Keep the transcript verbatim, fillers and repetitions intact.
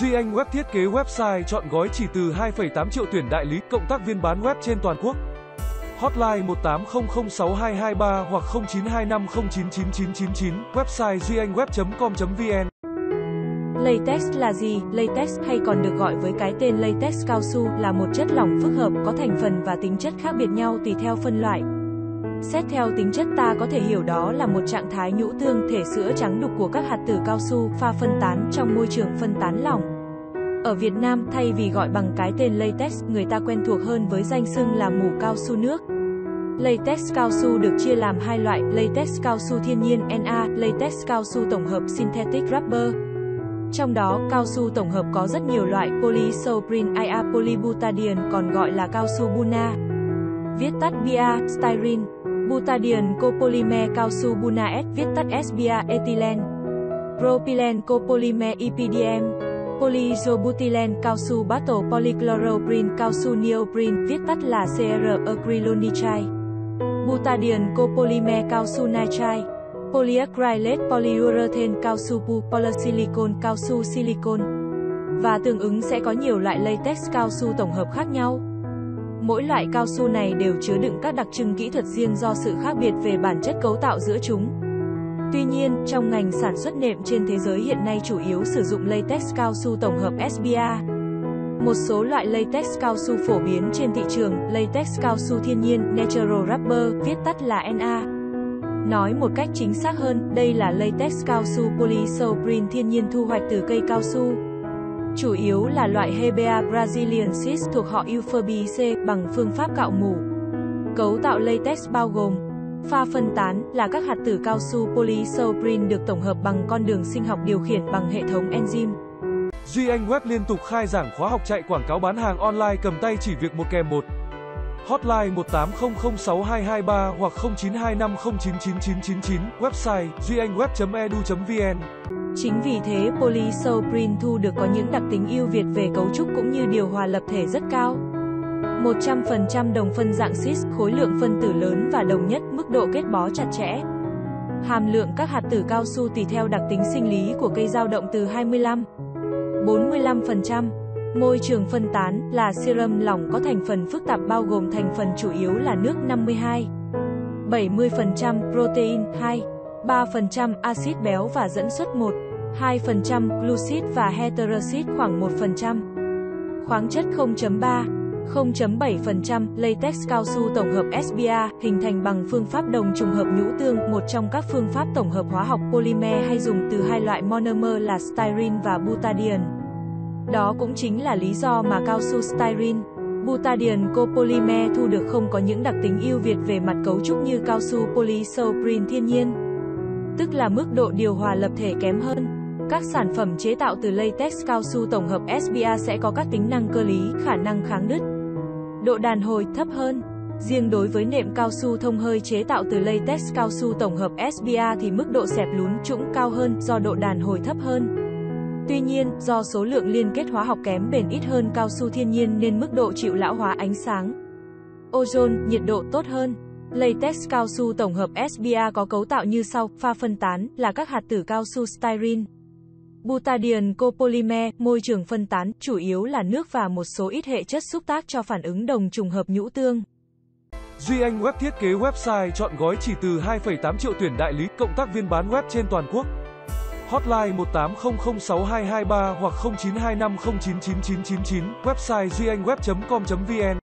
Duy Anh Web thiết kế website chọn gói chỉ từ hai phẩy tám triệu tuyển đại lý, cộng tác viên bán web trên toàn quốc. Hotline một tám không không sáu hai hai ba hoặc không chín hai năm không chín chín chín chín chín, website duy anh web chấm com chấm vn. Latex là gì? Latex, hay còn được gọi với cái tên latex cao su, là một chất lỏng phức hợp có thành phần và tính chất khác biệt nhau tùy theo phân loại. Xét theo tính chất, ta có thể hiểu đó là một trạng thái nhũ tương thể sữa trắng đục của các hạt tử cao su pha phân tán trong môi trường phân tán lỏng. Ở Việt Nam, thay vì gọi bằng cái tên latex, người ta quen thuộc hơn với danh xưng là mù cao su nước. Latex cao su được chia làm hai loại: latex cao su thiên nhiên N R, latex cao su tổng hợp synthetic rubber. Trong đó, cao su tổng hợp có rất nhiều loại: polyisoprene, I A, polybutadiene, còn gọi là cao su buna, viết tắt B R, Styrene, butadiene, copolymer cao su buna S, viết tắt S B R, ethylene, propylene, copolymer E P D M, polyisobutylen, cao su battle, polychloroprene, cao su neoprene, viết tắt là serum, acrylonitrile, butadiene, copolymer cao su nitrile, polyacrylate, polyurethane, cao su pu, polysilicon, cao su silicon. Và tương ứng sẽ có nhiều loại latex cao su tổng hợp khác nhau. Mỗi loại cao su này đều chứa đựng các đặc trưng kỹ thuật riêng do sự khác biệt về bản chất cấu tạo giữa chúng. Tuy nhiên, trong ngành sản xuất nệm trên thế giới hiện nay chủ yếu sử dụng latex cao su tổng hợp S B R. Một số loại latex cao su phổ biến trên thị trường, latex cao su thiên nhiên, natural rubber, viết tắt là N R. Nói một cách chính xác hơn, đây là latex cao su polyisoprene thiên nhiên thu hoạch từ cây cao su. Chủ yếu là loại Hevea brasiliensis thuộc họ Euphorbiaceae bằng phương pháp cạo mủ. Cấu tạo latex bao gồm: pha phân tán là các hạt tử cao su polyisoprene được tổng hợp bằng con đường sinh học điều khiển bằng hệ thống enzyme. Duy Anh Web liên tục khai giảng khóa học chạy quảng cáo bán hàng online cầm tay chỉ việc một kèm một. Hotline một tám không không sáu hai hai ba hoặc không chín hai năm không chín chín chín chín chín, website duy anh web chấm e d u chấm vn. Chính vì thế, polyisoprene thu được có những đặc tính ưu việt về cấu trúc cũng như điều hòa lập thể rất cao. một trăm phần trăm đồng phân dạng cis, khối lượng phân tử lớn và đồng nhất, mức độ kết bó chặt chẽ. Hàm lượng các hạt tử cao su tùy theo đặc tính sinh lý của cây dao động từ hai mươi lăm đến bốn mươi lăm phần trăm. Môi trường phân tán là serum lỏng có thành phần phức tạp bao gồm thành phần chủ yếu là nước năm mươi hai phẩy bảy mươi phần trăm, protein hai phẩy ba phần trăm, axit béo và dẫn xuất một phẩy hai phần trăm, glucid và heteroxid khoảng một phần trăm. Khoáng chất không phẩy ba đến không phẩy bảy phần trăm, latex cao su tổng hợp S B R hình thành bằng phương pháp đồng trùng hợp nhũ tương, một trong các phương pháp tổng hợp hóa học polymer hay dùng từ hai loại monomer là styrene và butadiene. Đó cũng chính là lý do mà cao su styrene, butadiene, copolymer thu được không có những đặc tính ưu việt về mặt cấu trúc như cao su polyisoprene thiên nhiên, tức là mức độ điều hòa lập thể kém hơn. Các sản phẩm chế tạo từ latex cao su tổng hợp S B R sẽ có các tính năng cơ lý, khả năng kháng đứt, độ đàn hồi thấp hơn. Riêng đối với nệm cao su thông hơi chế tạo từ latex cao su tổng hợp S B R thì mức độ xẹp lún trũng cao hơn do độ đàn hồi thấp hơn. Tuy nhiên, do số lượng liên kết hóa học kém bền ít hơn cao su thiên nhiên nên mức độ chịu lão hóa ánh sáng, ozone, nhiệt độ tốt hơn. Latex cao su tổng hợp S B R có cấu tạo như sau: pha phân tán là các hạt tử cao su styrene, butadiene, copolymer, môi trường phân tán chủ yếu là nước và một số ít hệ chất xúc tác cho phản ứng đồng trùng hợp nhũ tương. Duy Anh Web thiết kế website chọn gói chỉ từ hai phẩy tám triệu tuyển đại lý, cộng tác viên bán web trên toàn quốc. Hotline một tám không không sáu hai hai ba hoặc không chín hai năm không chín chín chín chín chín, website duy anh web chấm com chấm vn.